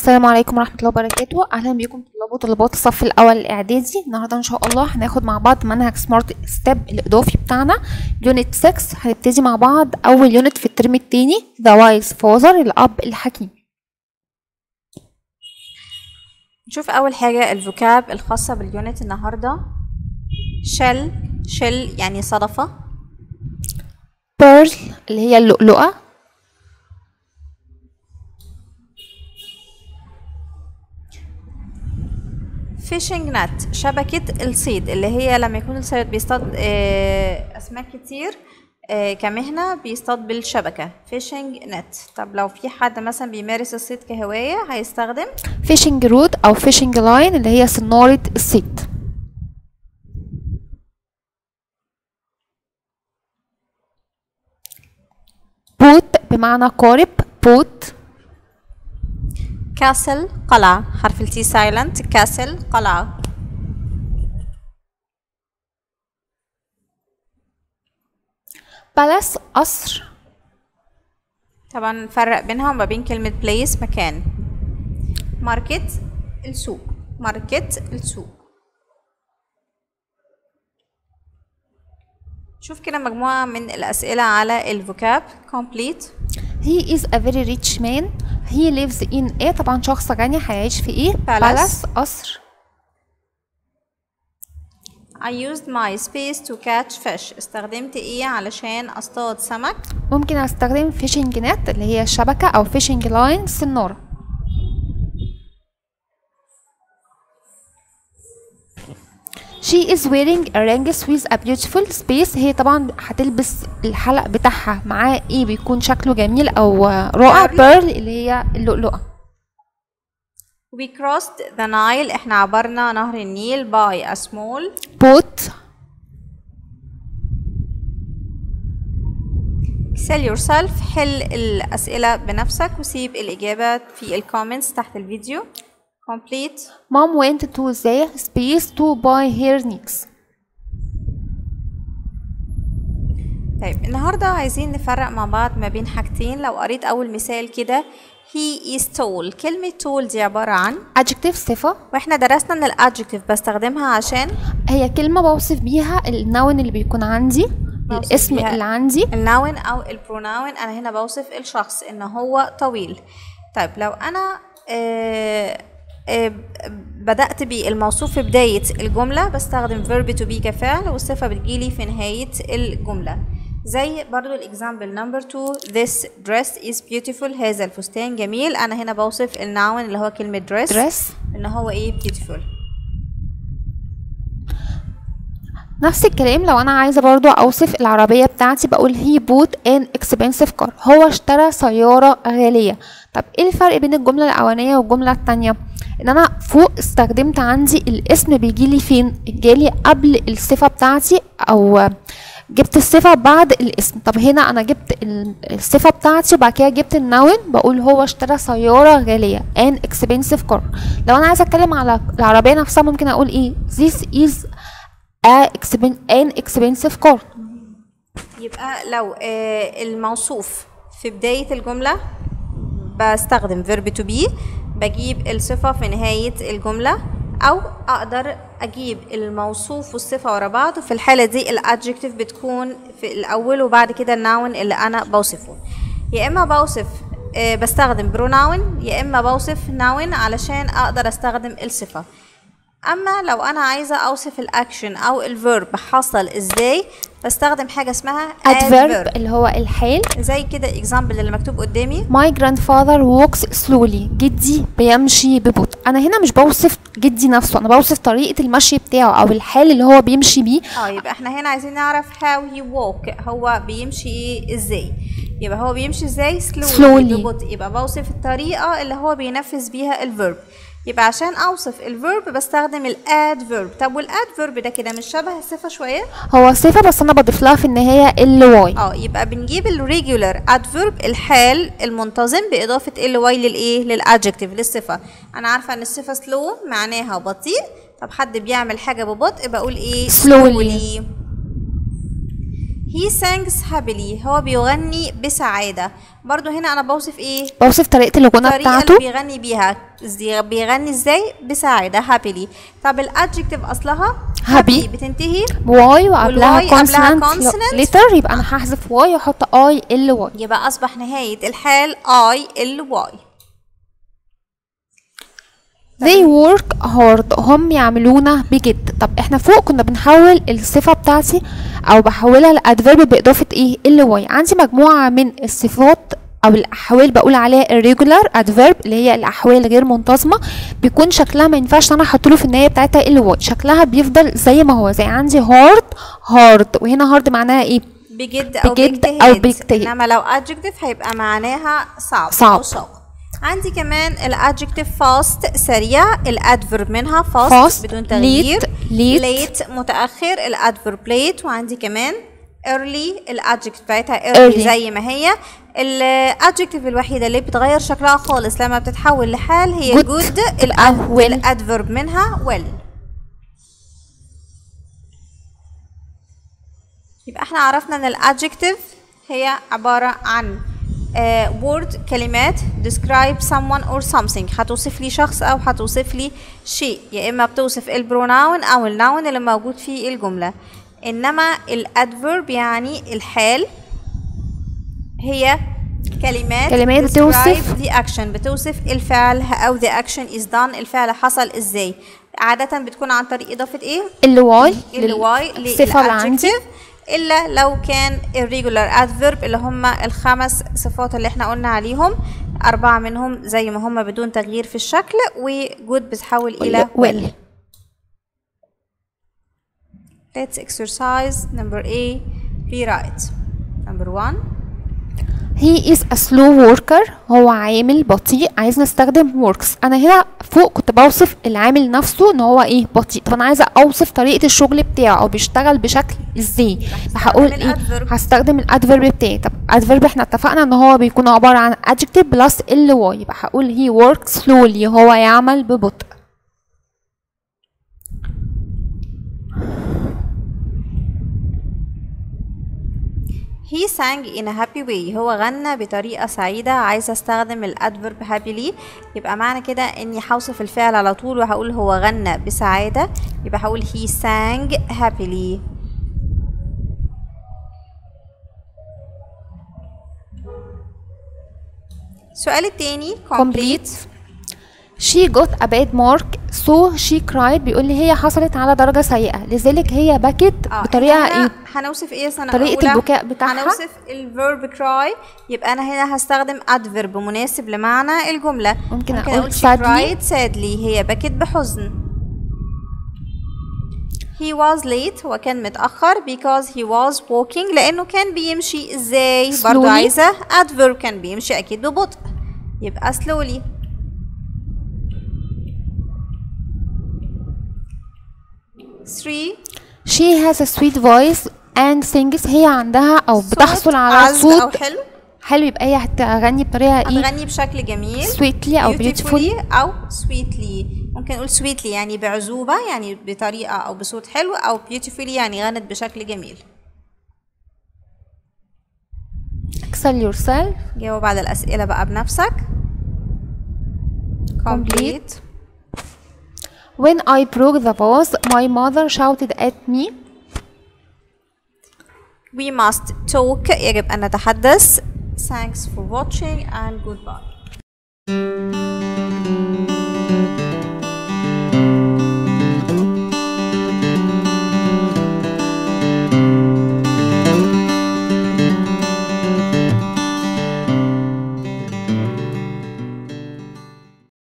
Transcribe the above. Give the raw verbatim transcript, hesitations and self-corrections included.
السلام عليكم ورحمه الله وبركاته. اهلا بيكم طلاب وطالبات الصف الاول الاعدادي. النهارده ان شاء الله هناخد مع بعض منهج سمارت ستيب الاضافي بتاعنا يونت ستة. هنبتدي مع بعض اول يونت في الترم الثاني، ذا وايز فازر، الاب الحكيم. نشوف اول حاجه الفوكاب الخاصه باليونت النهارده. شل شل يعني صدفه، بيرل اللي هي اللؤلؤه، فيشنج نت شبكة الصيد اللي هي لما يكون الصيد بيصطاد أسماك كتير كمهنة بيصطاد بالشبكة، فيشنج نت. طب لو في حد مثلا بيمارس الصيد كهواية هيستخدم فيشنج رود أو فيشنج لاين اللي هي صنارة الصيد. بوت بمعنى قارب، بوت. كاسل قلعة، حرف التي سايلنت، كاسل قلعة. بالاس قصر. طبعا نفرق بينها وما بين كلمة بليس مكان. ماركت السوق، ماركت السوق. شوف كده مجموعة من الأسئلة على الفوكاب. complete. He is a very rich man. He lives in ايه؟ طبعا شخص غني هيعيش في ايه؟ palace قصر. I used my space to catch fish. استخدمت ايه علشان اصطاد سمك؟ ممكن استخدم fishing net اللي هي الشبكة او fishing line صنارة. She is wearing a ring with a beautiful space. هي طبعا هتلبس الحلق بتاعها معاه ايه بيكون شكله جميل او رائع؟ بيرل اللي هي اللؤلؤة. We crossed the Nile. احنا عبرنا نهر النيل by a small boat. Excel yourself. حل الأسئلة بنفسك وسيب الإجابة في الكومنتس تحت الفيديو. Complete. Mom went to the space to buy her needs. طيب النهارده عايزين نفرق مع بعض ما بين حاجتين. لو قريت أول مثال كده he is tall، كلمة tall دي عبارة عن adjective صفة، واحنا درسنا إن الadjective بستخدمها عشان هي كلمة بوصف بيها النون اللي بيكون عندي، الاسم اللي عندي، النون أو البرونون. أنا هنا بوصف الشخص إن هو طويل. طيب لو أنا آه بدأت بالموصوف في بداية الجملة بستخدم verb to be كفعل والصفة بتجيلي في نهاية الجملة. زي برضو example number two، this dress is beautiful، هذا الفستان جميل. أنا هنا بوصف النون اللي هو كلمة dress, dress. إن هو إيه؟ beautiful. نفس الكلام لو أنا عايزة برضو أوصف العربية بتاعتي بقول he bought an expensive car، هو اشترى سيارة غالية. طب إيه الفرق بين الجملة الأولانية والجملة التانية؟ ان انا فوق استخدمت عندي الاسم بيجيلي فين؟ جالي قبل الصفه بتاعتي او جبت الصفه بعد الاسم. طب هنا انا جبت الصفه بتاعتي وبعد كده جبت النون بقول هو اشترى سياره غاليه an expensive car. لو انا عايزه اتكلم على العربيه نفسها ممكن اقول ايه؟ this is an expensive car. يبقى لو الموصوف في بدايه الجمله بستخدم verb to be، بجيب الصفة في نهاية الجملة، أو أقدر أجيب الموصوف والصفة ورا بعض، وفي الحالة دي الأدجكتيف بتكون في الأول وبعد كده النون اللي أنا بوصفه. يا إما بوصف بستخدم بروناون يا إما بوصف نون علشان أقدر أستخدم الصفة. أما لو أنا عايزة أوصف الأكشن أو الفيرب حصل إزاي بستخدم حاجة اسمها adverb اللي هو الحال. زي كده example اللي مكتوب قدامي my grandfather walks slowly، جدي بيمشي ببطء. أنا هنا مش بوصف جدي نفسه، أنا بوصف طريقة المشي بتاعه أو الحال اللي هو بيمشي بيه. اه يبقى احنا هنا عايزين نعرف how he walk، هو بيمشي إزاي. يبقى هو بيمشي إزاي؟ slowly, slowly. ببطء. يبقى بوصف الطريقة اللي هو بينفذ بيها الفيرب. يبقى عشان اوصف الفيرب بستخدم الادفيرب. طب والادفيرب ده كده مش شبه الصفه شويه؟ هو صفه بس انا بضيف لها في النهايه ال واي. اه يبقى بنجيب الريجولار ادفيرب الحال المنتظم باضافه ال واي للايه؟ للادجكتيف للصفه. انا عارفه ان الصفه سلو معناها بطيء، طب حد بيعمل حاجه ببطء بقول ايه؟ سلولي. he sings happily، هو بيغني بسعاده. برضو هنا انا بوصف ايه؟ بوصف طريقه الغنى بتاعته، اللي بيغني بيها، بيغني ازاي؟ بسعاده happily. طب الادجكتيف اصلها happy بتنتهي واي وقبلها consonant letter، يبقى انا هحذف واي واحط اي ال واي، يبقى اصبح نهايه الحال اي ال واي. they work hard، هم يعملونا بجد. طب احنا فوق كنا بنحول الصفه بتاعتي او بحولها لادفيرب باضافه ايه؟ ال واي. عندي مجموعه من الصفات او الاحوال بقول عليها الريجولار ادفيرب، اللي هي الاحوال غير منتظمه بيكون شكلها ما ينفعش انا احط له في النهايه بتاعتها ال واي، شكلها بيفضل زي ما هو، زي عندي هارد هارد، وهنا هارد معناها ايه؟ بجد او بجد او بجتهد، انما لو ادجكتيف هيبقى معناها صعب صعب. عندي كمان الادجكتيف فاست سريع، الادفيرب منها فاست بدون تغيير، ليت متاخر، الادفيرب ليت. وعندي كمان early، الادجكتيف بتاعتها early زي ما هي. الادجكتيف الوحيده اللي بتغير شكلها خالص لما بتتحول لحال هي جود، الادفيرب منها ويل. يبقى احنا عرفنا ان الادجكتيف هي عباره عن Uh, word كلمات، describe someone or something، هتوصف لي شخص أو هتوصف لي شيء، يا إما بتوصف البروناون أو الناون اللي موجود في الجملة. إنما الأدفيرب يعني الحال هي كلمات كلمات بتوصف the action، بتوصف الفعل أو the action is done، الفعل حصل إزاي. عادة بتكون عن طريق إضافة إيه؟ ال واي ال واي للصفة اللي عندي، إلا لو كان irregular adverb اللي هم الخمس صفات اللي احنا قلنا عليهم، أربعة منهم زي ما هم بدون تغيير في الشكل، وجود بتحول إلى will. Let's exercise number A. Rewrite number one. He is a slow worker، هو عامل بطيء. عايز نستخدم works، أنا هنا فوق كنت بوصف العامل نفسه ان هو ايه؟ بطيء. طب انا عايزه اوصف طريقه الشغل بتاعه، بيشتغل بشكل ازاي، فهقول ايه؟ هستخدم الادفيرب بتاعي. طب ادفيرب احنا اتفقنا ان هو بيكون عباره عن adjective بلس ال واي، يبقى هقول هي works slowly، هو يعمل ببطء. He sang in a happy way، هو غنى بطريقة سعيدة. عايزة استخدم الادفيرب happily، يبقى معنى كده اني هوصف الفعل على طول وهقول هو غنى بسعادة، يبقى هقول he sang happily. السؤال التاني complete. She got a bad mark so she cried، بيقول لي هي حصلت على درجة سيئة لذلك هي بكت بطريقة ايه؟ هنوصف ايه سنة طريقة أولى. البكاء بتاعها هنوصف الverb cry، يبقى انا هنا هستخدم adverb مناسب لمعنى الجملة. ممكن, ممكن اقول she cried sadly، هي بكت بحزن. he was late، هو كان متأخر because he was walking، لانه كان بيمشي ازاي؟ برضو عايزة adverb، كان بيمشي اكيد ببطء يبقى slowly. three. She has a sweet voice and sings، هي عندها او بتحصل على صوت أو حلو حلو، يبقى هي هتغني بطريقه ايه؟ هتغني بشكل جميل sweetly او beautifully او sweetly. ممكن نقول sweetly يعني بعزوبه، يعني بطريقه او بصوت حلو، او beautifully يعني غنت بشكل جميل. excel yourself، جاوب على الاسئله بقى بنفسك. complete. When I broke the vase, my mother shouted at me. We must talk، يجب أن نتحدث. Thanks for watching and goodbye.